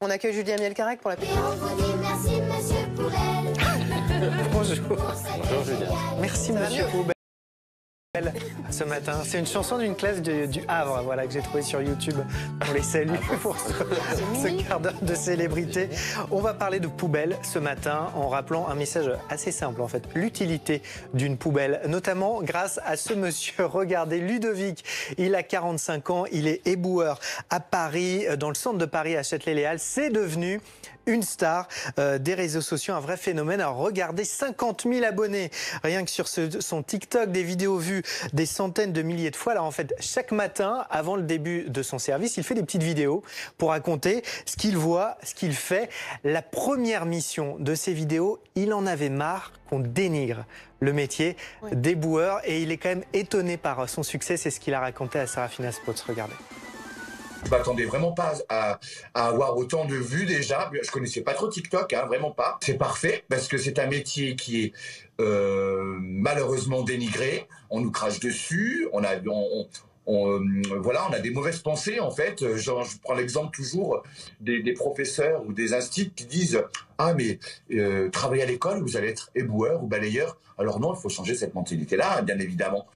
On accueille Julien Mielcarek pour la petite. Et on vous dit merci, monsieur Poubelle. Bonjour. Bonjour, Julien. Merci, monsieur Poubelle. Ce matin, c'est une chanson d'une classe du Havre, voilà, que j'ai trouvée sur YouTube. On les salue pour ce quart d'heure de célébrité. On va parler de poubelle ce matin en rappelant un message assez simple en fait, l'utilité d'une poubelle, notamment grâce à ce monsieur. Regardez, Ludovic, il a 45 ans, il est éboueur à Paris, dans le centre de Paris, à Châtelet-les-Halles. C'est devenu une star des réseaux sociaux, un vrai phénomène. Alors regardez, 50 000 abonnés, rien que sur son TikTok, des vidéos vues des centaines de milliers de fois. Alors en fait, chaque matin, avant le début de son service, il fait des petites vidéos pour raconter ce qu'il voit, ce qu'il fait. La première mission de ces vidéos, il en avait marre qu'on dénigre le métier d'éboueur, et il est quand même étonné par son succès. C'est ce qu'il a raconté à Sarah Finas Pots. Regardez. Je m'attendais vraiment pas à avoir autant de vues déjà. Je connaissais pas trop TikTok, hein, vraiment pas. C'est parfait parce que c'est un métier qui est malheureusement dénigré. On nous crache dessus, on a des mauvaises pensées en fait. Genre, je prends l'exemple toujours des professeurs ou des instituts qui disent « Ah mais travaillez à l'école, vous allez être éboueur ou balayeur ». Alors non, il faut changer cette mentalité-là, bien évidemment.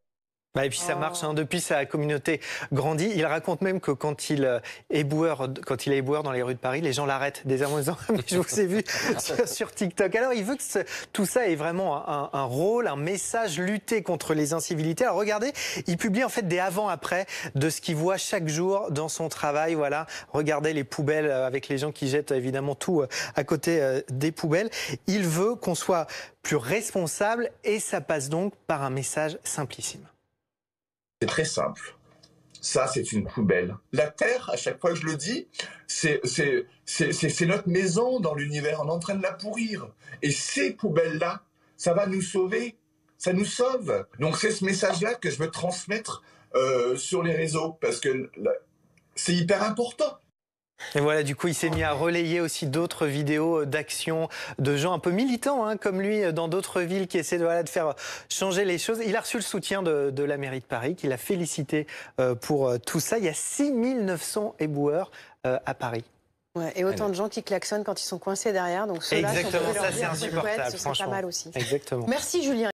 Et puis ça marche, hein. Depuis, sa communauté grandit. Il raconte même que quand il est éboueur dans les rues de Paris, les gens l'arrêtent désormais en disant « Je vous ai vu sur TikTok ». Alors il veut que tout ça ait vraiment un rôle, un message, lutter contre les incivilités. Alors regardez, il publie en fait des avant-après de ce qu'il voit chaque jour dans son travail. Voilà, regardez les poubelles avec les gens qui jettent évidemment tout à côté des poubelles. Il veut qu'on soit plus responsable et ça passe donc par un message simplissime. C'est très simple. Ça, c'est une poubelle. La Terre, à chaque fois que je le dis, c'est notre maison dans l'univers. On est en train de la pourrir. Et ces poubelles-là, ça va nous sauver. Ça nous sauve. Donc, c'est ce message-là que je veux transmettre sur les réseaux parce que c'est hyper important. Et voilà, du coup, il s'est mis à relayer aussi d'autres vidéos d'action de gens un peu militants, hein, comme lui, dans d'autres villes qui essaient de faire changer les choses. Il a reçu le soutien de la mairie de Paris, qui l'a félicité pour tout ça. Il y a 6 900 éboueurs à Paris. Ouais, et autant de gens qui klaxonnent quand ils sont coincés derrière. Donc ceux-là, exactement, ça c'est insupportable, franchement. Pas mal aussi. Exactement. Merci Julien.